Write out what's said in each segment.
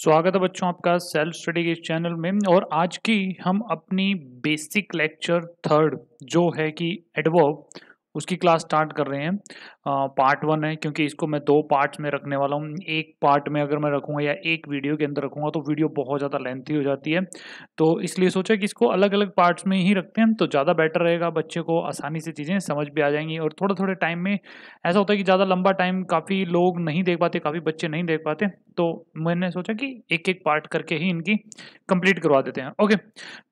स्वागत है बच्चों आपका सेल्फ स्टडी के इस चैनल में। और आज की हम अपनी बेसिक लेक्चर थर्ड जो है कि एडवर्ब उसकी क्लास स्टार्ट कर रहे हैं। पार्ट 1 है क्योंकि इसको मैं 2 पार्ट्स में रखने वाला हूँ। एक पार्ट में अगर मैं रखूँगा या एक वीडियो के अंदर रखूँगा तो वीडियो बहुत ज़्यादा लेंथी हो जाती है, तो इसलिए सोचा कि इसको अलग अलग पार्ट्स में ही रखते हैं तो ज़्यादा बेटर रहेगा। बच्चे को आसानी से चीज़ें समझ भी आ जाएंगी और थोड़ा थोड़े टाइम में ऐसा होता है कि ज़्यादा लंबा टाइम काफ़ी लोग नहीं देख पाते, काफ़ी बच्चे नहीं देख पाते, तो मैंने सोचा कि एक एक पार्ट करके ही इनकी कंप्लीट करवा देते हैं। ओके,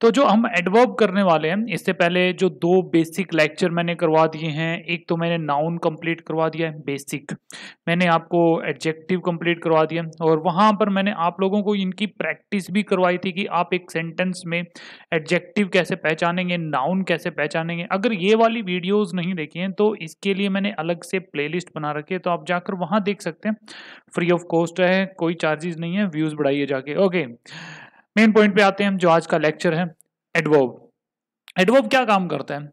तो जो हम एडवर्ब करने वाले हैं इससे पहले जो 2 बेसिक लेक्चर मैंने करवा दिए हैं, एक तो मैंने नाउन कंप्लीट करवा दिया है बेसिक, मैंने आपको एडजेक्टिव कंप्लीट करवा दिया और वहाँ पर मैंने आप लोगों को इनकी प्रैक्टिस भी करवाई थी कि आप एक सेंटेंस में एडजेक्टिव कैसे पहचानेंगे, नाउन कैसे पहचानेंगे। अगर ये वाली वीडियोस नहीं देखी हैं तो इसके लिए मैंने अलग से प्लेलिस्ट बना रखी है, तो आप जाकर वहाँ देख सकते हैं। फ्री ऑफ कॉस्ट है, कोई चार्जेस नहीं है, व्यूज़ बढ़ाइए जाके। ओके, मेन पॉइंट पे आते हैं जो आज का लेक्चर है, एडवर्ब। एडवर्ब क्या काम करता है?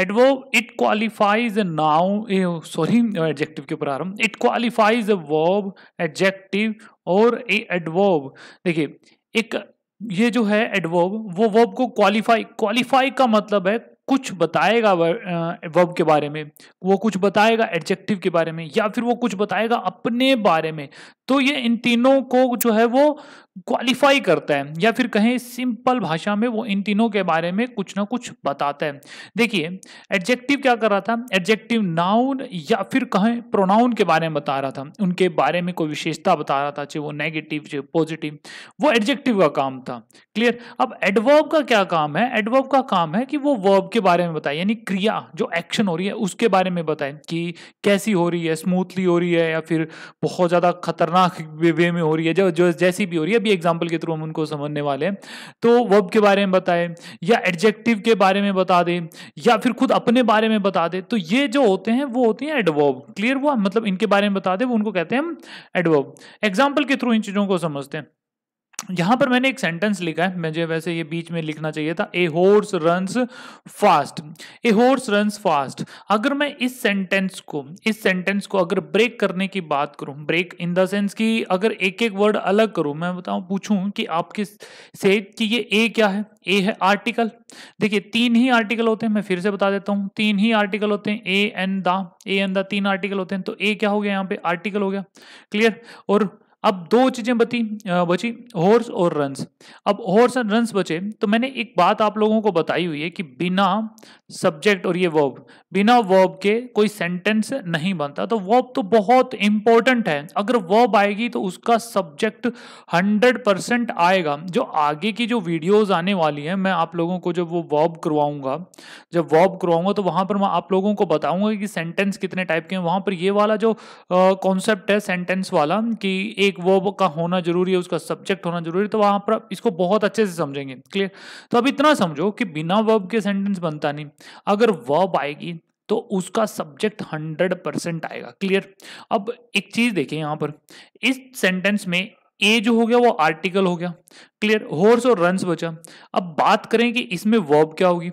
Adverb it qualifies noun, sorry adjective के ऊपर आ रहा हूँ, it qualifies a verb, adjective और ए एडवर्ब। देखिए, एक ये जो है एडवर्ब वो वर्ब को क्वालिफाई का मतलब है कुछ बताएगा वर्ब के बारे में, वो कुछ बताएगा एडजेक्टिव के बारे में, या फिर वो कुछ बताएगा अपने बारे में। तो ये इन तीनों को जो है वो क्वालिफाई करता है, या फिर कहें सिंपल भाषा में वो इन तीनों के बारे में कुछ ना कुछ बताता है। देखिए, एडजेक्टिव क्या कर रहा था? एडजेक्टिव नाउन या फिर कहें प्रोनाउन के बारे में बता रहा था, उनके बारे में कोई विशेषता बता रहा था, चाहे वो नेगेटिव चाहे पॉजिटिव, वो एडजेक्टिव का काम था। क्लियर? अब एडवर्ब का क्या काम है? एडवर्ब का काम है कि वो वर्ब के बारे में बताए, यानी क्रिया जो एक्शन हो रही है उसके बारे में बताए कि कैसी हो रही है, स्मूथली हो रही है या फिर बहुत ज़्यादा खतरनाक वे में हो रही है, जो जैसी भी हो रही है। अभी एग्जाम्पल के थ्रू हम उनको समझने वाले हैं, तो वर्ब के बारे में बताए या एडजेक्टिव के बारे में बता दे या फिर खुद अपने बारे में बता दे, तो ये जो होते हैं वो होती हैं एडवर्ब। क्लियर हुआ? मतलब इनके बारे में बता दे, वो उनको कहते हैं हम एडवर्ब। एग्जाम्पल के थ्रू इन चीज़ों को समझते हैं। यहाँ पर मैंने एक सेंटेंस लिखा है, मुझे वैसे ये बीच में लिखना चाहिए था, a horse runs fast, a horse runs fast. अगर मैं इस सेंटेंस को अगर ब्रेक करने की बात करूँ, ब्रेक इन द सेंस कि अगर एक एक वर्ड अलग करूँ, मैं बताऊँ पूछूँ कि आपके से कि ये ए क्या है, ए है आर्टिकल। देखिए, 3 ही आर्टिकल होते हैं, मैं फिर से बता देता हूँ, 3 ही आर्टिकल होते हैं, ए एंड द 3 आर्टिकल होते हैं, तो ए क्या हो गया यहाँ पे, आर्टिकल हो गया। क्लियर? और अब 2 चीज़ें बची, हॉर्स और रन्स। अब हॉर्स और रन्स बचे, तो मैंने एक बात आप लोगों को बताई हुई है कि बिना सब्जेक्ट और ये वर्ब, बिना वर्ब के कोई सेंटेंस नहीं बनता। तो वर्ब तो बहुत इंपॉर्टेंट है, अगर वर्ब आएगी तो उसका सब्जेक्ट 100% आएगा। जो आगे की जो वीडियोज़ आने वाली हैं, मैं आप लोगों को जब वर्ब करवाऊँगा तो वहाँ पर मैं आप लोगों को बताऊँगा कि सेंटेंस कितने टाइप के हैं। वहाँ पर ये वाला जो कॉन्सेप्ट है सेंटेंस वाला कि एक वर्ब का होना जरूरी है, उसका सब्जेक्ट होना जरूरी है, तो वहां पर इसको बहुत अच्छे से समझेंगे। क्लियर? तो अब इतना समझो कि बिना वर्ब के सेंटेंस बनता नहीं, अगर वर्ब आएगी तो उसका सब्जेक्ट 100% आएगा। क्लियर? अब एक चीज देखिए, यहां पर इस सेंटेंस में ए जो हो गया वो आर्टिकल हो गया। क्लियर? हॉर्स और रन्स बचा। अब बात करें कि इसमें वर्ब क्या होगी।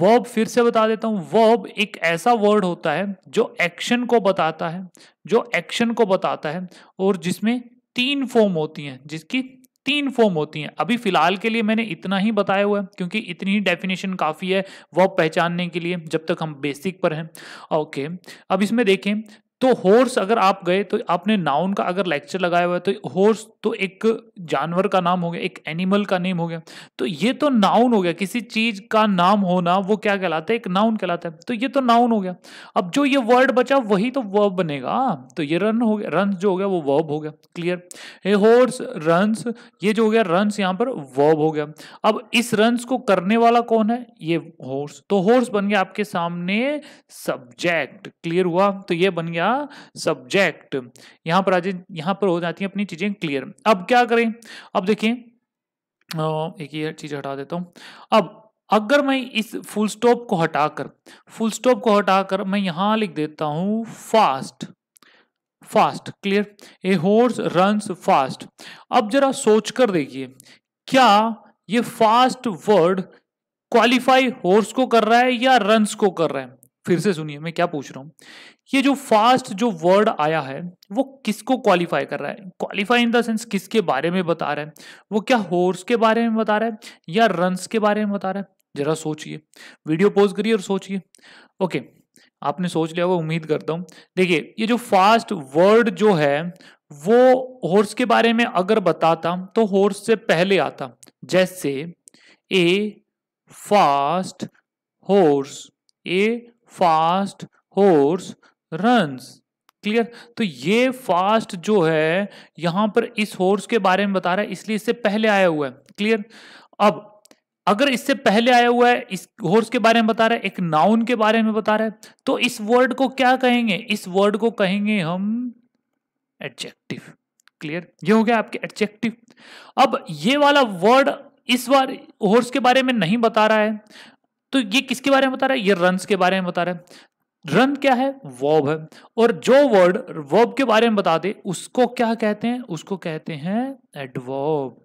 वर्ब फिर से बता देता हूँ, वर्ब एक ऐसा वर्ड होता है जो एक्शन को बताता है, और जिसमें 3 फॉर्म होती हैं, जिसकी 3 फॉर्म होती हैं। अभी फिलहाल के लिए मैंने इतना ही बताया हुआ है क्योंकि इतनी ही डेफिनेशन काफ़ी है वर्ब पहचानने के लिए, जब तक हम बेसिक पर हैं। ओके, अब इसमें देखें तो हॉर्स अगर आप गए तो आपने नाउन का अगर लेक्चर लगाया हुआ है तो हॉर्स तो एक जानवर का नाम हो गया, एक एनिमल का नेम हो गया, तो ये तो नाउन हो गया। किसी चीज़ का नाम होना वो क्या कहलाता है? एक नाउन कहलाता है, तो ये तो नाउन हो गया। अब जो ये वर्ड बचा वही तो वर्ब बनेगा, तो ये रन हो गया, रन जो हो गया वो वर्ब हो गया। क्लियर? ए हॉर्स रन्स, ये जो हो गया रन्स यहाँ पर वर्ब हो गया। अब इस रन्स को करने वाला कौन है? ये हॉर्स, तो हॉर्स बन गया आपके सामने सब्जेक्ट। क्लियर हुआ? तो ये बन गया सब्जेक्ट। यहां पर हो जाती है अपनी चीजें क्लियर। अब क्या करें? अब देखिए, एक ये चीज हटा देता हूं। अब अगर मैं इस फुल स्टॉप को हटाकर मैं यहां लिख देता हूं fast. Clear? A horse runs fast. अब जरा सोच कर देखिए, क्या ये फास्ट वर्ड क्वालिफाई हॉर्स को कर रहा है या रन्स को कर रहा है? फिर से सुनिए मैं क्या पूछ रहा हूँ। ये जो फास्ट जो वर्ड आया है वो किसको क्वालिफाई कर रहा है? क्वालिफाई इन द सेंस किसके बारे में बता रहा है वो? क्या हॉर्स के बारे में बता रहा है या रन्स के बारे में बता रहा है? जरा सोचिए, वीडियो पॉज करिए और सोचिए। ओके, आपने सोच लिया होगा उम्मीद करता हूँ। देखिए, ये जो फास्ट वर्ड जो है वो हॉर्स के बारे में अगर बताता तो हॉर्स से पहले आता, जैसे a fast horse, a fast horse runs. Clear? तो ये फास्ट जो है यहां पर इस हॉर्स के बारे में बता रहा है, इसलिए इससे पहले आया हुआ है। क्लियर? अब अगर इससे पहले आया हुआ है, इस हॉर्स के बारे में बता रहा है, एक नाउन के बारे में बता रहा है, तो इस वर्ड को क्या कहेंगे? इस वर्ड को कहेंगे हम एडजेक्टिव। क्लियर? ये हो गया आपके एडजेक्टिव। अब ये वाला वर्ड इस बार हॉर्स के बारे में नहीं बता रहा है, तो ये किसके बारे में बता रहा है? ये रन्स के बारे में बता रहा है। रन क्या है? वर्ब है। और जो वर्ड वर्ब के बारे में बता दे उसको क्या कहते हैं? उसको कहते हैं एडवर्ब।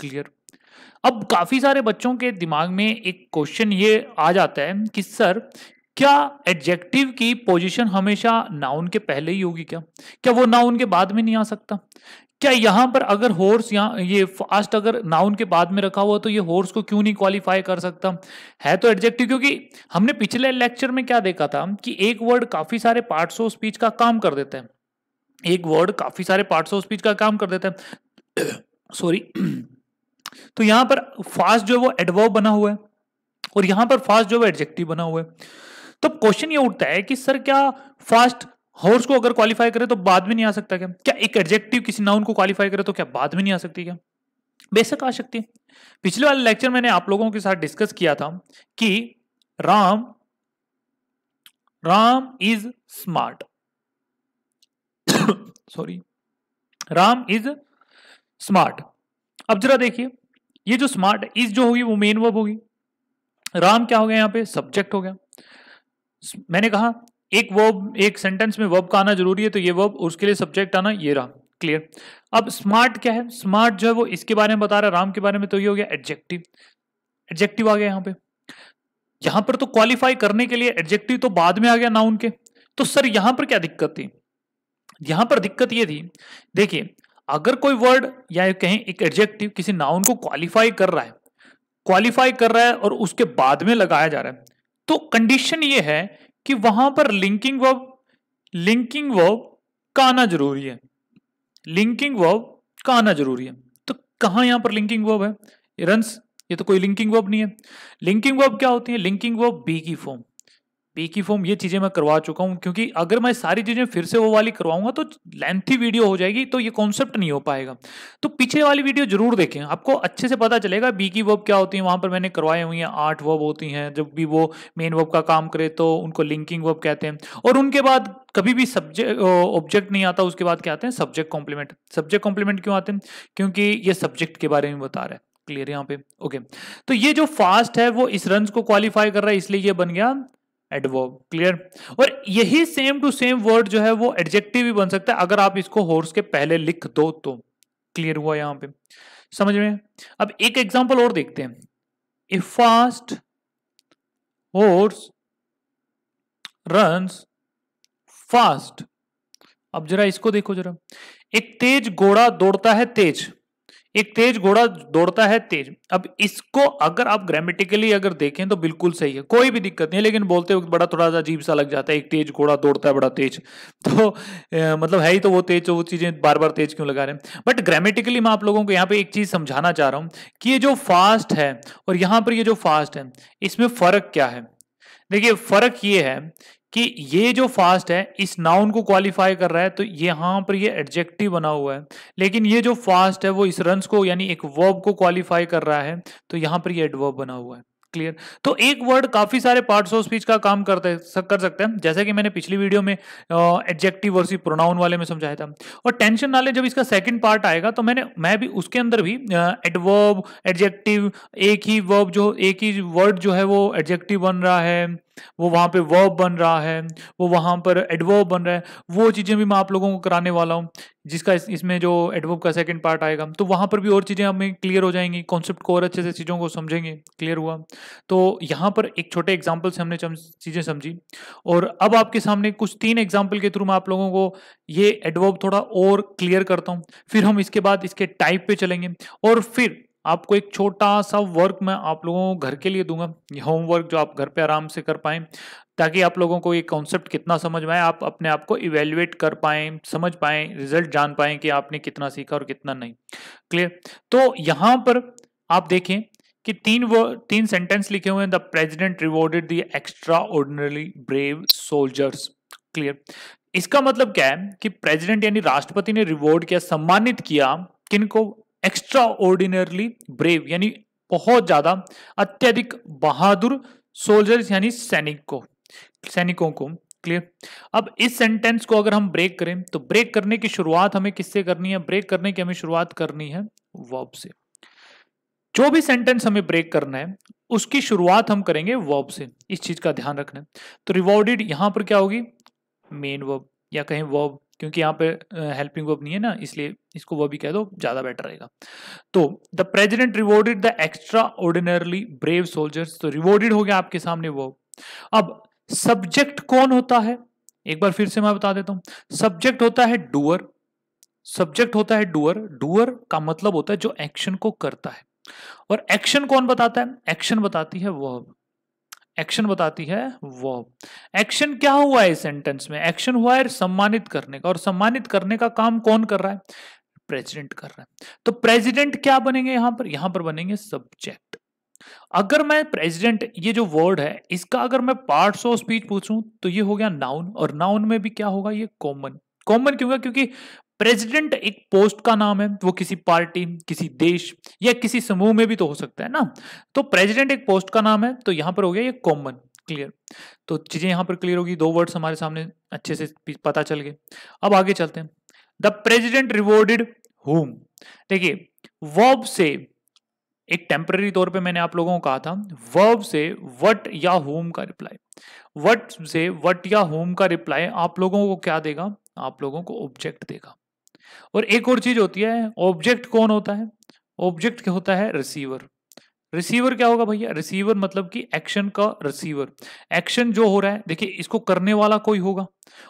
क्लियर? अब काफी सारे बच्चों के दिमाग में एक क्वेश्चन ये आ जाता है कि सर क्या एडजेक्टिव की पोजीशन हमेशा नाउन के पहले ही होगी? क्या क्या वो नाउन के बाद में नहीं आ सकता? क्या यहाँ पर अगर हॉर्स, यहाँ ये फास्ट अगर नाउन के बाद में रखा हुआ तो ये हॉर्स को क्यों नहीं क्वालिफाई कर सकता? है तो एडजेक्टिव, क्योंकि हमने पिछले लेक्चर में क्या देखा था कि एक वर्ड काफी सारे पार्ट्स ऑफ स्पीच का काम कर देता है। एक वर्ड काफी सारे पार्ट्स ऑफ स्पीच का काम कर देता है। सॉरी। तो यहाँ पर फास्ट जो है वो एडवर्ब बना हुआ है और यहाँ पर फास्ट जो है एडजेक्टिव बना हुआ है। तो क्वेश्चन ये उठता है कि सर क्या फास्ट हॉर्स को अगर क्वालिफाई करे तो बाद में नहीं आ सकता? क्या क्या एक एडजेक्टिव किसी नाउन को क्वालिफाई करे तो क्या बाद में नहीं आ सकती? क्या बेशक आ सकती है। पिछले वाले लेक्चर मैंने आप लोगों के साथ डिस्कस किया था कि Ram is smart. Sorry, Ram is smart. अब जरा देखिए, ये जो स्मार्ट इज जो होगी वो मेन वर्ब होगी। राम क्या हो गया यहाँ पे? सब्जेक्ट हो गया। मैंने कहा एक वर्ब, एक सेंटेंस में वर्ब का आना जरूरी है, तो ये वर्ब, उसके लिए सब्जेक्ट आना, ये रहा। क्लियर? अब स्मार्ट क्या है? स्मार्ट जो है वो इसके बारे में बता रहा है, राम के बारे में, तो ये हो गया एडजेक्टिव। एडजेक्टिव आ गया यहाँ पे। यहाँ पर तो क्वालिफाई करने के लिए एडजेक्टिव तो बाद में आ गया नाउन के। तो सर यहाँ पर क्या दिक्कत थी? यहाँ पर दिक्कत ये थी, देखिए, अगर कोई वर्ड या कहें एक एडजेक्टिव किसी नाउन को क्वालिफाई कर रहा है और उसके बाद में लगाया जा रहा है, तो कंडीशन ये है कि वहां पर लिंकिंग वर्ब का आना जरूरी है। लिंकिंग वर्ब का आना जरूरी है। तो कहां यहां पर लिंकिंग वर्ब है? रन्स, ये तो कोई लिंकिंग वर्ब नहीं है। लिंकिंग वर्ब क्या होती है? लिंकिंग वर्ब बी की फॉर्म। ये चीजें मैं करवा चुका हूं, क्योंकि अगर मैं सारी चीजें फिर से वो वाली करवाऊंगा तो लेंथी वीडियो हो जाएगी, तो ये कॉन्सेप्ट नहीं हो पाएगा। तो पीछे वाली वीडियो जरूर देखें, आपको अच्छे से पता चलेगा बी की वर्ब क्या होती है। वहां पर मैंने करवाए हुए हैं 8 वर्ब होती हैं, जब भी वो मेन वर्ब का काम करे तो उनको लिंकिंग वर्ब कहते हैं, और उनके बाद कभी भी सब्जेक्ट ऑब्जेक्ट नहीं आता। उसके बाद क्या आते हैं? Subject complement. सब्जेक्ट कॉम्प्लीमेंट क्यों आते हैं? क्योंकि ये सब्जेक्ट के बारे में बता रहा है। क्लियर यहाँ पे? ओके, तो ये जो फास्ट है वो इस रन्स को क्वालिफाई कर रहा है, इसलिए ये बन गया एडवर्ब। क्लियर? और यही सेम टू सेम वर्ड जो है वो एडजेक्टिव भी बन सकता है अगर आप इसको हॉर्स के पहले लिख दो तो। क्लियर हुआ यहाँ पे? समझ में? अब एक एग्जांपल और देखते हैं। A fast horse runs fast. अब जरा इसको देखो, जरा, एक तेज घोड़ा दौड़ता है तेज। अब इसको अगर आप ग्रामेटिकली अगर देखें तो बिल्कुल सही है, कोई भी दिक्कत नहीं है, लेकिन बोलते वक्त बड़ा थोड़ा सा अजीब सा लग जाता है। एक तेज घोड़ा दौड़ता है बड़ा तेज, तो मतलब है ही तो वो तेज, तो वो चीजें बार बार तेज क्यों लगा रहे हैं। बट ग्रामेटिकली मैं आप लोगों को यहाँ पे एक चीज समझाना चाह रहा हूँ कि ये जो फास्ट है और यहाँ पर ये जो फास्ट है, इसमें फर्क क्या है? देखिए, फर्क ये है कि ये जो फास्ट है इस नाउन को क्वालिफाई कर रहा है, तो यहाँ पर ये एडजेक्टिव बना हुआ है, लेकिन ये जो फास्ट है वो इस रन्स को यानी एक वर्ब को क्वालिफाई कर रहा है, तो यहाँ पर ये एडवर्ब बना हुआ है। क्लियर? तो एक वर्ड काफी सारे पार्ट्स ऑफ स्पीच का काम कर सकते हैं, जैसे कि मैंने पिछली वीडियो में एडजेक्टिव वर्सेस प्रोनाउन वाले में समझाया था। और टेंशन ना ले, जब इसका सेकंड पार्ट आएगा तो मैं भी उसके अंदर भी एडवर्ब एडजेक्टिव, एक ही वर्ड जो है वो एडजेक्टिव बन रहा है, वो वहाँ पे वर्ब बन रहा है, वो वहाँ पर एडवर्ब बन रहा है, वो चीज़ें भी मैं आप लोगों को कराने वाला हूँ, जिसका इसमें जो एडवर्ब का सेकंड पार्ट आएगा तो वहाँ पर भी और चीज़ें हमें क्लियर हो जाएंगी, कॉन्सेप्ट को और अच्छे से चीज़ों को समझेंगे। क्लियर हुआ? तो यहाँ पर एक छोटे एग्जाम्पल से हमने चीज़ें समझी और अब आपके सामने कुछ 3 एग्जाम्पल के थ्रू मैं आप लोगों को ये एडवर्ब थोड़ा और क्लियर करता हूँ, फिर हम इसके बाद इसके टाइप पे चलेंगे और फिर आपको एक छोटा सा वर्क मैं आप लोगों को घर के लिए दूंगा, होमवर्क जो आप घर पे आराम से कर पाएँ, ताकि आप लोगों को ये कॉन्सेप्ट कितना समझ में आए, आप अपने आप को इवेल्युएट कर पाएँ, समझ पाएँ, रिजल्ट जान पाएँ कि आपने कितना सीखा और कितना नहीं। क्लियर? तो यहाँ पर आप देखें कि 3 सेंटेंस लिखे हुए हैं, the president rewarded the extraordinary brave soldiers. Clear? इसका मतलब क्या है कि प्रेजिडेंट यानी राष्ट्रपति ने रिवॉर्ड किया, सम्मानित किया किनको? एक्स्ट्रा ऑर्डिनरली ब्रेव यानी बहुत ज्यादा अत्यधिक बहादुर सोल्जर्स यानी सैनिकों को। क्लियर? अब इस सेंटेंस को अगर हम ब्रेक करें तो ब्रेक करने की शुरुआत हमें किससे करनी है? ब्रेक करने की हमें शुरुआत करनी है वर्ब से। जो भी सेंटेंस हमें ब्रेक करना है उसकी शुरुआत हम करेंगे वर्ब से, इस चीज का ध्यान रखना है। तो रिवॉर्डेड यहां पर क्या होगी? मेन वर्ब या कहीं वर्ब, क्योंकि यहाँ पे हेल्पिंग वर्ब नहीं है ना, इसलिए इसको वर्ब ही कह दो, ज़्यादा बेटर रहेगा। तो the president rewarded the extraordinarily brave soldiers, तो रिवॉर्डेड हो गया आपके सामने वर्ब। अब सब्जेक्ट कौन होता है? एक बार फिर से मैं बता देता हूँ, सब्जेक्ट होता है डूअर। सब्जेक्ट होता है डूअर। डूअर का मतलब होता है जो एक्शन को करता है, और एक्शन कौन बताता है? एक्शन बताती है वर्ब। एक्शन बताती है वर्ब। एक्शन क्या हुआ है इस सेंटेंस में? एक्शन हुआ है सम्मानित करने का, और सम्मानित करने का काम कौन कर रहा है? प्रेसिडेंट कर रहा है। तो प्रेसिडेंट क्या बनेंगे यहाँ पर? यहाँ पर बनेंगे सब्जेक्ट। अगर मैं प्रेसिडेंट, ये जो वर्ड है, इसका अगर मैं पार्ट्स ऑफ स्पीच पूछूं तो ये हो गया नाउन, और नाउन में भी क्या होगा? ये कॉमन क्यों होगा? क्योंकि प्रेसिडेंट एक पोस्ट का नाम है, वो किसी पार्टी, किसी देश या किसी समूह में भी तो हो सकता है ना। तो प्रेसिडेंट एक पोस्ट का नाम है, तो यहाँ पर हो गया ये कॉमन। क्लियर? तो चीज़ें यहाँ पर क्लियर होगी। 2 वर्ड्स हमारे सामने अच्छे से पता चल गए। अब आगे चलते हैं। द प्रेसिडेंट रिवॉर्डेड हुम। देखिए, वर्ब से एक टेम्पररी तौर पे मैंने आप लोगों को कहा था, वर्ब से वट या होम का रिप्लाई, वट से वट या होम का रिप्लाई आप लोगों को क्या देगा? आप लोगों को ऑब्जेक्ट देगा। और एक और चीज होती है, ऑब्जेक्ट कौन होता है? ऑब्जेक्ट होता है रिसीवर। रिसीवर क्या होगा भैया? रिसीवर मतलब कि एक्शन का रिसीवर। एक्शन जो हो रहा है, देखिए, इसको करने वाला कोई होगा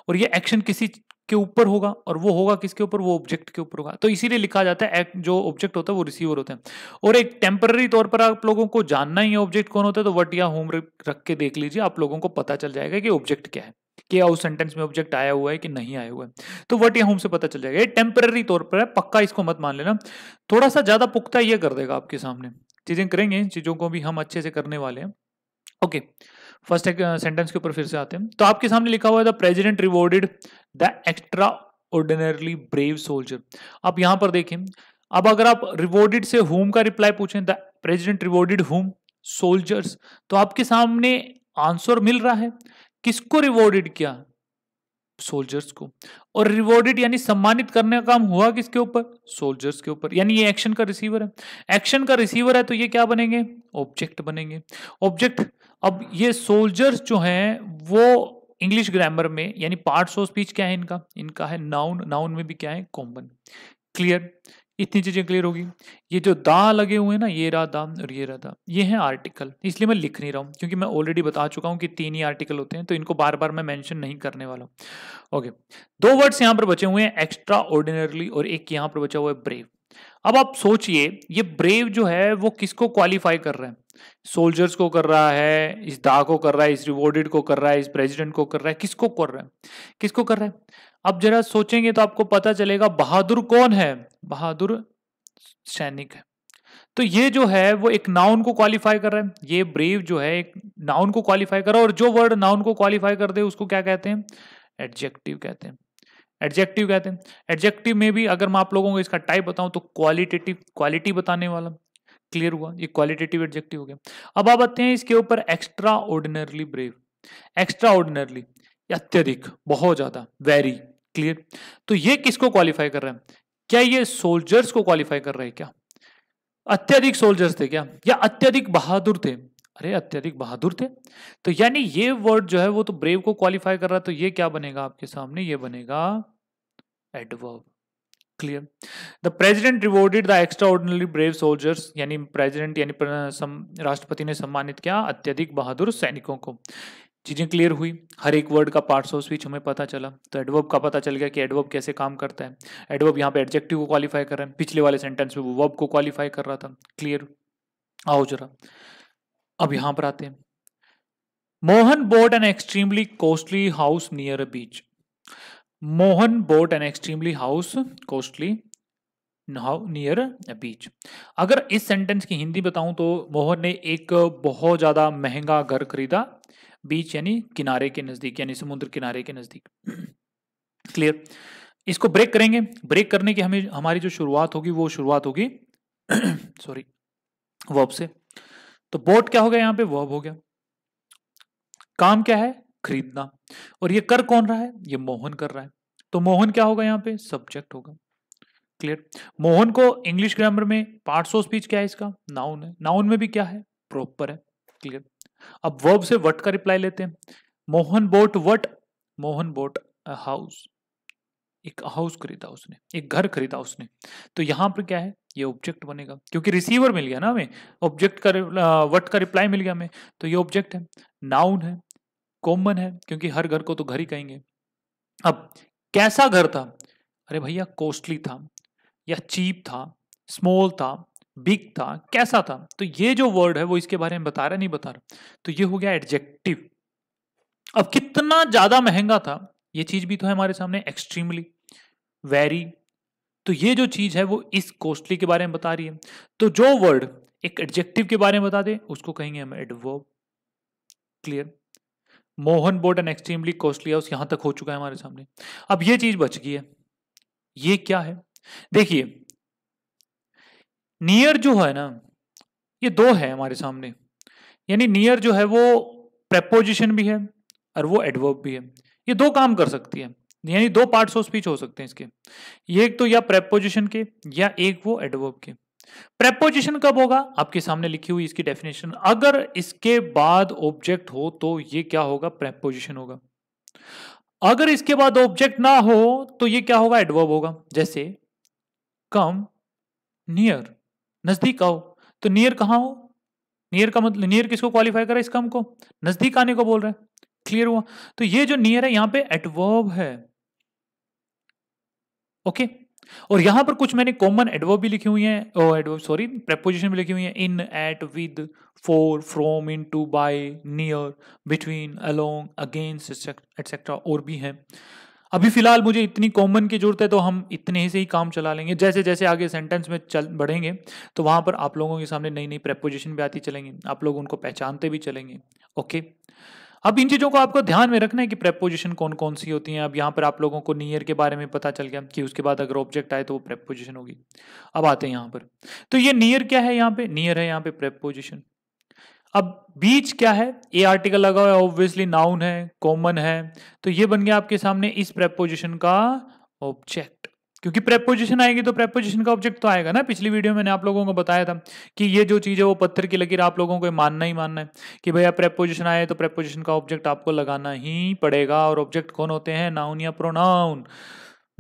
और ये एक्शन किसी के ऊपर होगा, और वो होगा किसके ऊपर? वो ऑब्जेक्ट के ऊपर होगा। तो इसीलिए लिखा जाता है जो ऑब्जेक्ट होता है वो रिसीवर होता है। और एक टेम्पररी तौर पर आप लोगों को जानना ही है ऑब्जेक्ट कौन होता है, तो वट या होम रख के देख लीजिए, आप लोगों को पता चल जाएगा कि ऑब्जेक्ट क्या है, कि उस सेंटेंस में ऑब्जेक्ट आया हुआ है कि नहीं आया हुआ है। तो वट या होम से पता चल जाएगा। ये टेम्पररी तौर पर है, पक्का इसको मत मान लेना, थोड़ा सा ज्यादा पुख्ता ये कर देगा आपके सामने। चीजें करेंगे, चीजों को भी हम अच्छे से करने वाले हैं। ओके, फर्स्ट सेंटेंस के ऊपर फिर से आते हैं। तो आपके सामने लिखा हुआ है the president rewarded the extraordinarily brave soldier. आप यहां पर देखें, अब अगर आप रिवॉर्डेड से होम का रिप्लाई पूछें, the president rewarded whom soldiers, तो आपके सामने आंसर मिल रहा है किसको रिवॉर्डेड किया? सोल्जर्स को। और रिवॉर्डेड यानी सम्मानित करने का काम हुआ किसके ऊपर? सोल्जर्स के ऊपर। यानी ये एक्शन का रिसीवर है, एक्शन का रिसीवर है, तो ये क्या बनेंगे? ऑब्जेक्ट बनेंगे। ऑब्जेक्ट। अब ये सोल्जर्स जो हैं वो इंग्लिश ग्रामर में यानी पार्ट्स ऑफ स्पीच क्या है इनका? इनका है नाउन। नाउन में भी क्या है? कॉमन। क्लियर? इतनी चीजें क्लियर होगी। ये जो दा लगे हुए हैं ना, ये रहा दा और ये रहा दा, ये है आर्टिकल, इसलिए मैं लिख नहीं रहा हूँ क्योंकि मैं ऑलरेडी बता चुका हूँ कि 3 ही आर्टिकल होते हैं, तो इनको बार बार मैं मेंशन नहीं करने वाला हूँ। ओके, 2 वर्ड्स यहाँ पर बचे हुए हैं, एक्स्ट्रा ऑर्डिनरली और एक यहाँ पर बचा हुआ है ब्रेव। अब आप सोचिए, ये ब्रेव जो है वो किसको क्वालिफाई कर रहे हैं? सोल्जर्स को कर रहा है, इस दा को कर रहा है, इस रिवॉर्डेड को कर रहा है, इस प्रेसिडेंट को कर रहा है, किसको कर रहा है? किसको कर रहा है? अब जरा सोचेंगे तो आपको पता चलेगा बहादुर कौन है? बहादुर सैनिक है। तो ये जो है वो एक नाउन को क्वालिफाई कर रहा है, ये ब्रेव जो है एक नाउन को क्वालिफाई कर रहा है, और जो वर्ड नाउन को क्वालिफाई कर दे उसको क्या कहते हैं? एडजेक्टिव कहते हैं। एडजेक्टिव कहते हैं। एडजेक्टिव में भी अगर मैं आप लोगों को इसका टाइप बताऊं तो क्वालिटेटिव, क्वालिटी बताने वाला। क्लियर हुआ? ये क्वालिटेटिव एडजेक्टिव हो गया। अब आप आते हैं इसके ऊपर extraordinarily brave. Extraordinarily अत्यधिक, बहुत ज्यादा, वेरी। क्लियर? तो ये किसको क्वालिफाई कर रहा है? क्या ये सोल्जर्स को क्वालिफाई कर रहे हैं? क्या अत्यधिक सोल्जर्स थे क्या, या अत्यधिक बहादुर थे? अरे अत्यधिक बहादुर थे। तो यानी ये वर्ड जो है वो तो ब्रेव को क्वालिफाई कर रहा है, तो ये क्या बनेगा आपके सामने, ये बनेगा adverb. Clear. The president rewarded the extraordinary brave soldiers, यानी प्रेजिडेंट यानी राष्ट्रपति ने सम्मानित किया अत्यधिक बहादुर सैनिकों को। चीजें क्लियर हुई, हर एक वर्ड का पार्ट्स ऑफ स्पीच हमें पता चला। तो एडवर्ब का पता चल गया कि एडवर्ब कैसे काम करता है। एडवर्ब यहाँ पे एडजेक्टिव को क्वालिफाई कर रहे हैं, पिछले वाले सेंटेंस में वो वर्ब को क्वालिफाई कर रहा था। क्लियर। आओ जरा अब यहाँ पर आते हैं। Mohan bought an extremely costly house near a beach. Mohan bought an extremely house costly near a beach. अगर इस सेंटेंस की हिंदी बताऊं तो मोहन ने एक बहुत ज्यादा महंगा घर खरीदा बीच यानी किनारे के नजदीक, यानी समुद्र किनारे के नजदीक। क्लियर। इसको ब्रेक करेंगे। ब्रेक करने की हमें हमारी जो शुरुआत होगी वो शुरुआत होगी सॉरी वर्ब से। तो बोट क्या हो गया यहाँ पे, वर्ब हो गया। काम क्या है, खरीदना। और ये कर कौन रहा है, ये मोहन कर रहा है। तो मोहन क्या होगा यहाँ पे, सब्जेक्ट होगा। क्लियर। मोहन को इंग्लिश ग्रामर में पार्ट्स ऑफ स्पीच क्या है इसका, नाउन है। नाउन में भी क्या है, प्रॉपर है। क्लियर। अब वर्ब से व्हाट का रिप्लाई लेते हैं। Mohan bought what, Mohan bought a house, एक हाउस खरीदा उसने, एक घर खरीदा उसने। तो यहां पर क्या है, ये ऑब्जेक्ट बनेगा क्योंकि रिसीवर मिल गया ना हमें, ऑब्जेक्ट का व्हाट का रिप्लाई मिल गया हमें, तो ये ऑब्जेक्ट है। नाउन है, कॉमन है क्योंकि हर घर को तो घर ही कहेंगे। अब कैसा घर था, अरे भैया कॉस्टली था या चीप था, स्मॉल था, बिग था, कैसा था। तो ये जो वर्ड है वो इसके बारे में बता रहा है, नहीं बता रहा। तो ये हो गया एडजेक्टिव। अब कितना ज्यादा महंगा था, ये चीज भी तो है हमारे सामने, एक्सट्रीमली, वेरी। तो ये जो चीज है वो इस कॉस्टली के बारे में बता रही है। तो जो वर्ड एक एडजेक्टिव के बारे में बता दे उसको कहेंगे हम adverb. Clear. Mohan bought an extremely costly house, यहां तक हो चुका है हमारे सामने। अब ये चीज बच गई है, ये क्या है, देखिए नियर जो है ना, ये दो है हमारे सामने, यानी नियर जो है वो प्रेपोजिशन भी है और वो एडवर्ब भी है। ये दो काम कर सकती है, यानी दो पार्ट्स ऑफ स्पीच हो सकते हैं इसके, ये एक तो या प्रेपोजिशन के या एक वो एडवर्ब के। प्रेपोजिशन कब होगा, आपके सामने लिखी हुई इसकी डेफिनेशन। अगर इसके बाद ऑब्जेक्ट हो तो ये क्या होगा, प्रेपोजिशन होगा। अगर इसके बाद ऑब्जेक्ट ना हो तो ये क्या होगा, एडवर्ब होगा। जैसे कम, नियर, नजदीक आओ। तो नियर कहाँ हो, नियर का मतलब, नियर किसको क्वालिफाई कर रहा है, इस कम को, नजदीक आने को बोल रहा है। क्लियर हुआ। तो ये जो नियर है यहाँ पे एडवर्ब है। ओके। और यहां पर कुछ मैंने कॉमन एडवर्ब भी लिखी हुई है, एडवर्ब सॉरी प्रेपोजिशन भी लिखी हुई है, in, at, with, for, from, into, by, near, between, along, against, etcetera, और भी हैं। अभी फिलहाल मुझे इतनी कॉमन की जरूरत है तो हम इतने ही से ही काम चला लेंगे। जैसे जैसे आगे सेंटेंस में चल बढ़ेंगे तो वहां पर आप लोगों के सामने नई नई प्रेपोजिशन भी आती चलेंगी, आप लोग उनको पहचानते भी चलेंगे। ओके। अब इन चीज़ों को आपको ध्यान में रखना है कि प्रेपोजिशन कौन कौन सी होती हैं। अब यहाँ पर आप लोगों को नियर के बारे में पता चल गया कि उसके बाद अगर ऑब्जेक्ट आए तो वो प्रेपोजिशन होगी। अब आते हैं यहाँ पर, तो ये नियर क्या है यहाँ पे, नियर है यहाँ पे प्रेपोजिशन। अब बीच क्या है, ये आर्टिकल लगा हुआ है, ऑब्वियसली नाउन है, कॉमन है। तो ये बन गया आपके सामने इस प्रेपोजिशन का ऑब्जेक्ट, क्योंकि प्रेपोजिशन आएगी तो प्रेपोजिशन का ऑब्जेक्ट तो आएगा ना। पिछली वीडियो में मैंने आप लोगों को बताया था कि ये जो चीज़ है वो पत्थर की लकीर, आप लोगों को मानना ही मानना है कि भैया प्रेपोजिशन आए तो प्रेपोजिशन का ऑब्जेक्ट आपको लगाना ही पड़ेगा। और ऑब्जेक्ट कौन होते हैं, नाउन या प्रोनाउन।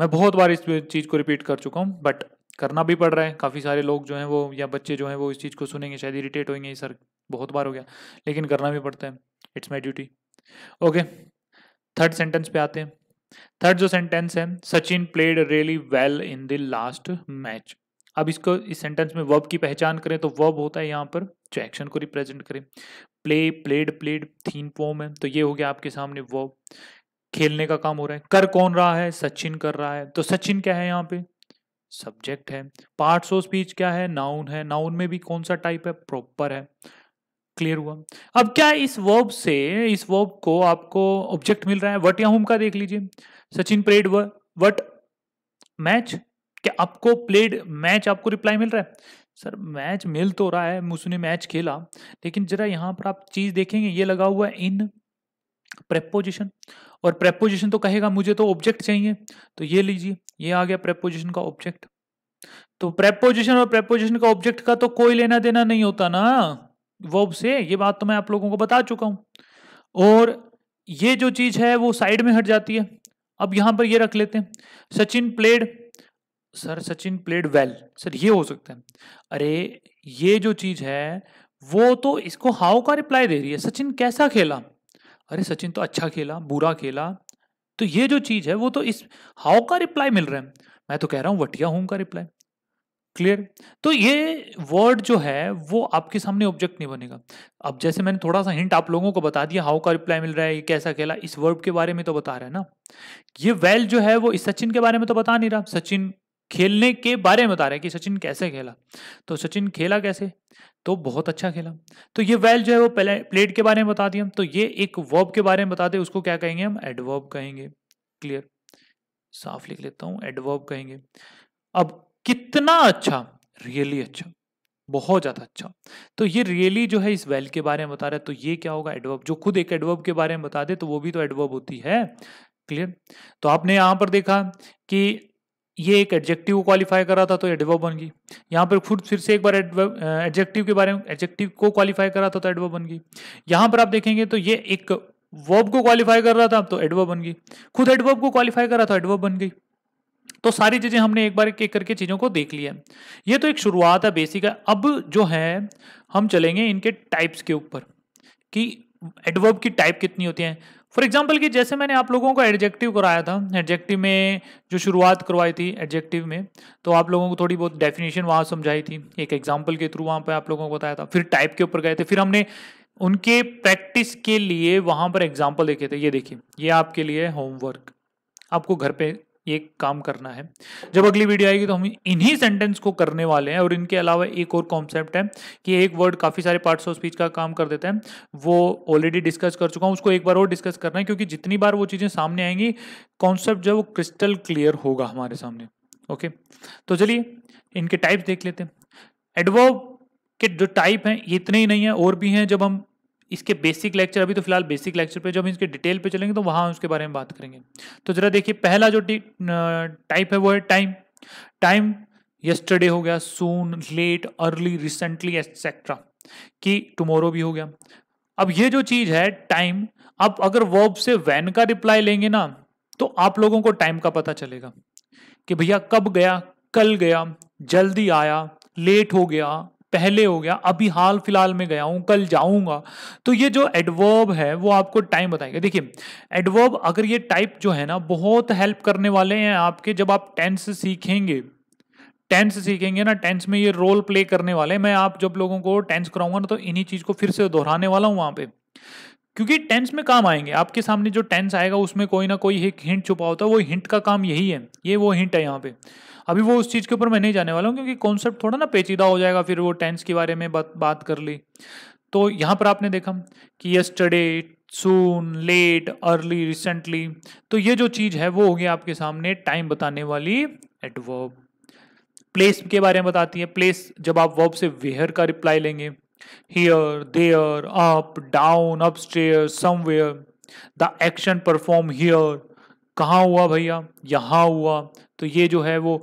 मैं बहुत बार इस चीज़ को रिपीट कर चुका हूँ बट करना भी पड़ रहा है। काफ़ी सारे लोग जो हैं वो या बच्चे जो हैं वो इस चीज़ को सुनेंगे, शायद इरिटेट होंगे, सर बहुत बार हो गया, लेकिन करना भी पड़ता है, it's my duty. Okay. Third sentence पे आते हैं। थर्ड जो सेंटेंस है, Sachin played really well in the last match. अब इसको इस सेंटेंस में वर्ब की पहचान करें तो वर्ब होता है यहाँ पर जो एक्शन को रिप्रेजेंट करें। प्ले, प्लेड, प्लेड थीन फॉर्म है, तो ये हो गया आपके सामने वर्ब। खेलने का काम हो रहा है, कर कौन रहा है, सचिन कर रहा है। तो सचिन क्या है यहाँ पे, सब्जेक्ट है। पार्ट्स ऑफ स्पीच क्या है, नाउन है। नाउन में भी कौन सा टाइप है, प्रॉपर है। क्लियर हुआ। अब क्या इस वर्ब से, इस वर्ब को आपको ऑब्जेक्ट मिल रहा है। व्हाट या हुम का देख लीजिए, सचिन प्लेड व्हाट मैच। क्या आपको प्लेड मैच आपको रिप्लाई मिल रहा है, सर मैच मिल तो रहा है, उसने मैच खेला, लेकिन जरा यहाँ पर आप चीज देखेंगे, ये लगा हुआ है इन प्रेपोजिशन, और प्रेपोजिशन तो कहेगा मुझे तो ऑब्जेक्ट चाहिए। तो ये लीजिए, ये आ गया प्रेपोजिशन का ऑब्जेक्ट। तो प्रेपोजिशन और प्रेपोजिशन का ऑब्जेक्ट का तो कोई लेना देना नहीं होता ना, वर्ब से, ये बात तो मैं आप लोगों को बता चुका हूं। और ये जो चीज है वो साइड में हट जाती है। अब यहां पर ये रख लेते हैं, Sachin played, sir Sachin played well, sir ये हो सकता है। अरे ये जो चीज है वो तो इसको हाउ का रिप्लाई दे रही है, सचिन कैसा खेला, अरे सचिन तो अच्छा खेला, बुरा खेला, तो ये जो चीज है वो तो इस हाउ का रिप्लाई मिल रहा है। मैं तो कह रहा हूं वटिया हूं का रिप्लाई, क्लियर। तो ये वर्ड जो है वो आपके सामने ऑब्जेक्ट नहीं बनेगा। अब जैसे मैंने थोड़ा सा हिंट आप लोगों को बता दिया, हाउ का रिप्लाई मिल रहा है, कैसा खेला, इस वर्ब के बारे में तो बता रहा है ना। ये वेल जो है वो इस सचिन के बारे में तो बता नहीं रहा, सचिन खेलने के बारे में बता रहा है कि सचिन कैसे खेला। तो सचिन खेला कैसे, तो बहुत अच्छा खेला। तो ये वेल जो है वो प्लेड के बारे में बता दिया, तो ये एक वर्ब के बारे में बताते, उसको क्या कहेंगे हम, एडवर्ब कहेंगे, क्लियर। साफ लिख लेता हूं, एडवर्ब कहेंगे। अब कितना अच्छा, रियली अच्छा, बहुत ज्यादा अच्छा, तो ये रियली जो है इस वेल के बारे में बता रहा है, तो ये क्या होगा, एडवर्ब। जो खुद एक एडवर्ब के बारे में बता दे तो वो भी तो एडवर्ब होती है, क्लियर। तो आपने यहां पर देखा कि ये एक एडजेक्टिव को क्वालिफाई कर रहा था तो एडवर्ब बन गई। यहाँ पर खुद फिर से एक बार एडजेक्टिव के बारे में, एडजेक्टिव को क्वालिफाई कर रहा था तो एडवर्ब बन गई। यहाँ पर आप देखेंगे तो ये एक वर्ब को क्वालिफाई कर रहा था तो एडवर्ब बन गई, खुद एडवर्ब को क्वालिफाई कर रहा था एडवर्ब बन गई। तो सारी चीजें हमने एक बार एक करके चीजों को देख लिया। ये तो एक शुरुआत है, बेसिक है। अब जो है हम चलेंगे इनके टाइप्स के ऊपर कि एडवर्ब की टाइप कितनी होती है। फॉर एग्जाम्पल कि जैसे मैंने आप लोगों को एडजेक्टिव कराया था, एडजेक्टिव में जो शुरुआत करवाई थी एडजेक्टिव में, तो आप लोगों को थोड़ी बहुत डेफिनेशन वहाँ समझाई थी, एक एग्जाम्पल के थ्रू वहाँ पे आप लोगों को बताया था। फिर टाइप के ऊपर गए थे, फिर हमने उनके प्रैक्टिस के लिए वहाँ पर एग्जाम्पल देखे थे। ये देखिए, ये आपके लिए होमवर्क, आपको घर पर ये काम करना है। जब अगली वीडियो आएगी तो हम इन्हीं सेंटेंस को करने वाले हैं। और इनके अलावा एक और कॉन्सेप्ट है कि एक वर्ड काफ़ी सारे पार्ट्स ऑफ स्पीच का काम कर देता है, वो ऑलरेडी डिस्कस कर चुका हूँ, उसको एक बार और डिस्कस करना है, क्योंकि जितनी बार वो चीज़ें सामने आएंगी कॉन्सेप्ट जो है वो क्रिस्टल क्लियर होगा हमारे सामने। ओके, तो चलिए इनके टाइप्स देख लेते हैं। एडवर्ब के जो टाइप हैं ये इतने ही नहीं हैं, और भी हैं। जब हम इसके बेसिक लेक्चर, अभी तो फिलहाल बेसिक लेक्चर पे, जब इसके डिटेल पे चलेंगे तो वहाँ उसके बारे में बात करेंगे। तो जरा देखिए, पहला जो टाइप है वो है टाइम। टाइम यस्टरडे हो गया, soon, late, early, recently, etcetera, कि टुमारो भी हो गया। अब ये जो चीज़ है टाइम, अब अगर वर्ब से वैन का रिप्लाई लेंगे ना तो आप लोगों को टाइम का पता चलेगा कि भैया कब गया, कल गया, जल्दी आया, लेट हो गया, पहले हो गया, अभी हाल फिलहाल में गया हूं, कल जाऊंगा। तो ये जो एडवर्ब है वो आपको टाइम बताएगा। देखिए एडवर्ब अगर ये टाइप जो है ना बहुत हेल्प करने वाले हैं आपके। जब आप टेंस सीखेंगे, टेंस सीखेंगे ना, टेंस में ये रोल प्ले करने वाले हैं। मैं आप जब लोगों को टेंस कराऊंगा ना तो इन्हीं चीज को फिर से दोहराने वाला हूँ वहां पे, क्योंकि टेंस में काम आएंगे। आपके सामने जो टेंस आएगा उसमें कोई ना कोई एक हिंट छुपा होता है, वो हिंट का काम यही है, ये वो हिंट है। यहाँ पे अभी वो उस चीज़ के ऊपर मैं नहीं जाने वाला हूँ, क्योंकि कॉन्सेप्ट थोड़ा ना पेचीदा हो जाएगा, फिर वो टेंस के बारे में बात कर ली। तो यहाँ पर आपने देखा कि yesterday, soon, late, early, recently, तो ये जो चीज़ है वो हो गया आपके सामने टाइम बताने वाली एडवर्ब। प्लेस के बारे में बताती है। प्लेस जब आप वर्ब से वेयर का रिप्लाई लेंगे, Here, there, up, down, upstairs, somewhere, the action performed here, कहाँ हुआ भैया, यहाँ हुआ, तो ये जो है वो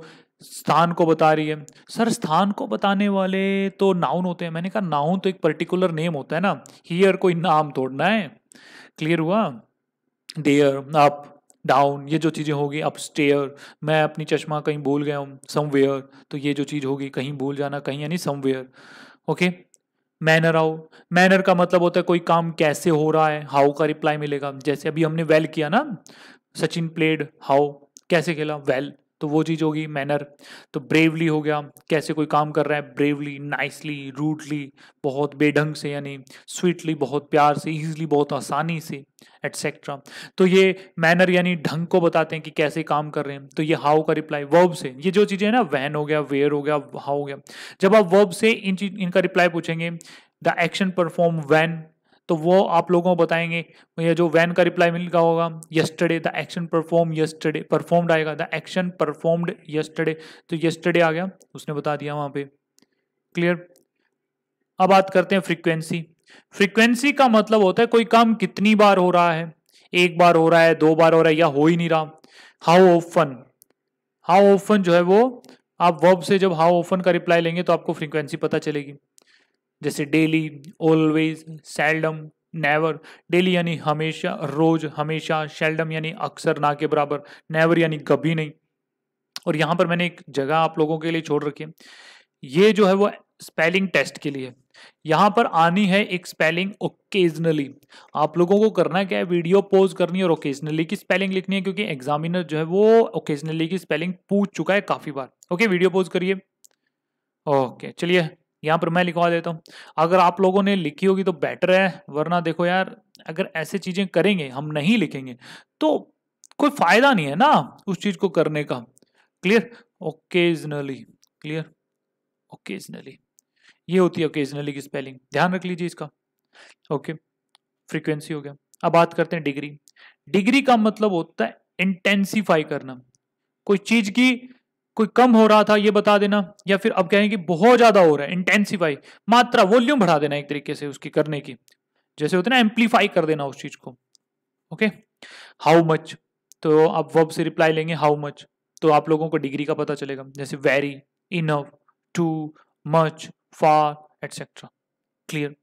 स्थान को बता रही है। सर स्थान को बताने वाले तो नाउन होते हैं। मैंने कहा नाउन तो एक पर्टिकुलर नेम होता है ना, here कोई नाम तोड़ना है, क्लियर हुआ। there, up, डाउन, ये जो चीज़ें होगी। अपस्टेयर, मैं अपनी चश्मा कहीं भूल गया हूँ, समवेयर, तो ये जो चीज़ होगी कहीं भूल जाना, कहीं यानी समवेयर। ओके, मैनर आओ, मैनर का मतलब होता है कोई काम कैसे हो रहा है, हाउ का रिप्लाई मिलेगा। जैसे अभी हमने वेल किया ना, सचिन प्लेड हाउ, कैसे खेला, वेल, तो वो चीज़ होगी मैनर। तो ब्रेवली हो गया, कैसे कोई काम कर रहा है ब्रेवली, नाइसली, रूडली बहुत बेढंग से, यानी स्वीटली बहुत प्यार से, ईजिली बहुत आसानी से, एटसेट्रा। तो ये मैनर यानी ढंग को बताते हैं कि कैसे काम कर रहे हैं, तो ये हाउ का रिप्लाई वर्ब से। ये जो चीज़ें हैं ना, वैन हो गया, वेयर हो गया, हाउ हो गया, जब आप वर्ब से इनका रिप्लाई पूछेंगे, द एक्शन परफॉर्म वैन, तो वो आप लोगों को बताएंगे। ये जो वैन का रिप्लाई मिलगा होगा yesterday, the action perform yesterday, performed आएगा, द एक्शन परफॉर्म्ड यस्टरडे, तो यस्टरडे आ गया, उसने बता दिया वहाँ पे, क्लियर। अब बात करते हैं फ्रीक्वेंसी। फ्रीक्वेंसी का मतलब होता है कोई काम कितनी बार हो रहा है, एक बार हो रहा है, दो बार हो रहा है, या हो ही नहीं रहा। हाउ ऑफन, हाउ ऑफन जो है वो आप वर्ब से जब हाउ ऑफन का रिप्लाई लेंगे तो आपको फ्रीक्वेंसी पता चलेगी। जैसे daily, always, seldom, never. Daily यानी हमेशा, रोज, हमेशा। सेल्डम यानी अक्सर, ना के बराबर। नेवर यानी कभी नहीं। और यहाँ पर मैंने एक जगह आप लोगों के लिए छोड़ रखी है, ये जो है वो स्पेलिंग टेस्ट के लिए। यहाँ पर आनी है एक स्पेलिंग ओकेजनली। आप लोगों को करना क्या है, वीडियो पॉज करनी है और ओकेजनली की स्पेलिंग लिखनी है, क्योंकि एग्जामिनर जो है वो ओकेजनली की स्पेलिंग पूछ चुका है काफ़ी बार। ओके, वीडियो पॉज करिए। ओके, चलिए यहाँ पर मैं लिखवा देता हूँ। अगर आप लोगों ने लिखी होगी तो बेटर है, वरना देखो यार, अगर ऐसे चीज़ें करेंगे, हम नहीं लिखेंगे तो कोई फायदा नहीं है ना उस चीज़ को करने का। क्लियर? Occasionally, clear? ओकेजनली, ये होती है ओकेजनली की स्पेलिंग, ध्यान रख लीजिए इसका। ओके, फ्रीक्वेंसी हो गया। अब बात करते हैं डिग्री। डिग्री का मतलब होता है इंटेंसीफाई करना। कोई चीज़ की, कोई कम हो रहा था ये बता देना, या फिर अब कहें कि बहुत ज़्यादा हो रहा है, इंटेंसीफाई, मात्रा, वॉल्यूम बढ़ा देना एक तरीके से उसकी करने की, जैसे होता है ना एम्पलीफाई कर देना उस चीज़ को। ओके, हाउ मच, तो आप वर्ब से रिप्लाई लेंगे हाउ मच, तो आप लोगों को डिग्री का पता चलेगा, जैसे very, enough, too much, far, etcetera. Clear?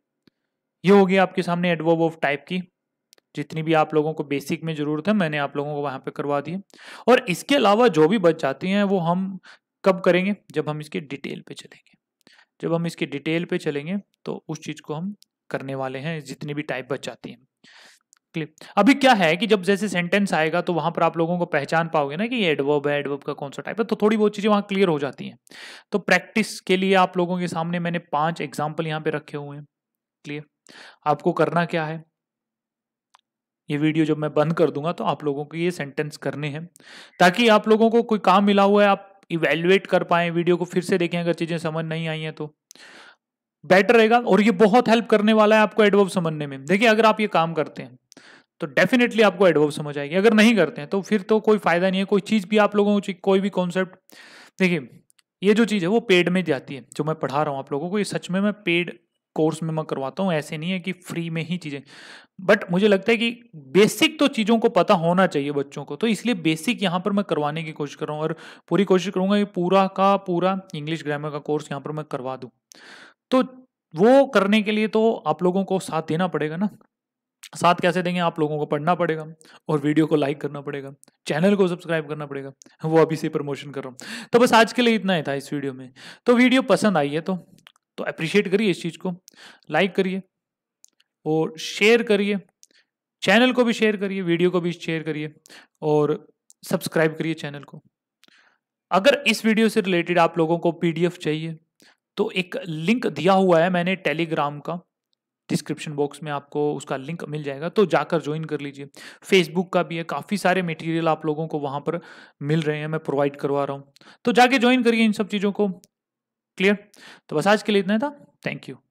ये होगी आपके सामने एडवर्ब ऑफ टाइप की, जितनी भी आप लोगों को बेसिक में ज़रूरत है मैंने आप लोगों को वहाँ पे करवा दिए। और इसके अलावा जो भी बच जाती हैं वो हम कब करेंगे, जब हम इसके डिटेल पे चलेंगे। जब हम इसके डिटेल पे चलेंगे तो उस चीज़ को हम करने वाले हैं, जितनी भी टाइप बच जाती हैं। क्लियर? अभी क्या है कि जब जैसे सेंटेंस आएगा तो वहाँ पर आप लोगों को पहचान पाओगे ना कि ये एडवर्ब है, एडवर्ब का कौन सा टाइप है, तो थोड़ी बहुत चीज़ें वहाँ क्लियर हो जाती हैं। तो प्रैक्टिस के लिए आप लोगों के सामने मैंने 5 एग्जाम्पल यहाँ पे रखे हुए हैं। क्लियर? आपको करना क्या है, ये वीडियो जब मैं बंद कर दूंगा तो आप लोगों को ये सेंटेंस करने हैं, ताकि आप लोगों को कोई काम मिला हुआ है आप इवेल्युएट कर पाएँ, वीडियो को फिर से देखें अगर चीज़ें समझ नहीं आई हैं तो बेटर रहेगा। और ये बहुत हेल्प करने वाला है आपको एडवर्ब समझने में। देखिए, अगर आप ये काम करते हैं तो डेफिनेटली आपको एडवर्ब समझ आएगी, अगर नहीं करते हैं तो फिर तो कोई फायदा नहीं है। कोई चीज़ भी आप लोगों को, कोई भी कॉन्सेप्ट, देखिए ये जो चीज़ है वो पेड में जाती है, जो मैं पढ़ा रहा हूँ आप लोगों को ये सच में मैं पेड कोर्स में मैं करवाता हूँ, ऐसे नहीं है कि फ्री में ही चीज़ें। बट मुझे लगता है कि बेसिक तो चीज़ों को पता होना चाहिए बच्चों को, तो इसलिए बेसिक यहाँ पर मैं करवाने की कोशिश कर रहा हूँ और पूरी कोशिश करूँगा कि पूरा का पूरा इंग्लिश ग्रामर का कोर्स यहाँ पर मैं करवा दूँ। तो वो करने के लिए तो आप लोगों को साथ देना पड़ेगा ना। साथ कैसे देंगे, आप लोगों को पढ़ना पड़ेगा और वीडियो को लाइक करना पड़ेगा, चैनल को सब्सक्राइब करना पड़ेगा, वो अभी से प्रमोशन कर रहा हूँ। तो बस आज के लिए इतना ही था इस वीडियो में। तो वीडियो पसंद आई है तो अप्रिशिएट करिए इस चीज़ को, लाइक करिए और शेयर करिए, चैनल को भी शेयर करिए, वीडियो को भी शेयर करिए और सब्सक्राइब करिए चैनल को। अगर इस वीडियो से रिलेटेड आप लोगों को PDF चाहिए तो एक लिंक दिया हुआ है मैंने टेलीग्राम का, डिस्क्रिप्शन बॉक्स में आपको उसका लिंक मिल जाएगा, तो जाकर ज्वाइन कर लीजिए। फेसबुक का भी है, काफ़ी सारे मटेरियल आप लोगों को वहाँ पर मिल रहे हैं, मैं प्रोवाइड करवा रहा हूँ, तो जाके ज्वाइन करिए इन सब चीज़ों को। क्लियर? तो बस आज के लिए इतना था, थैंक यू।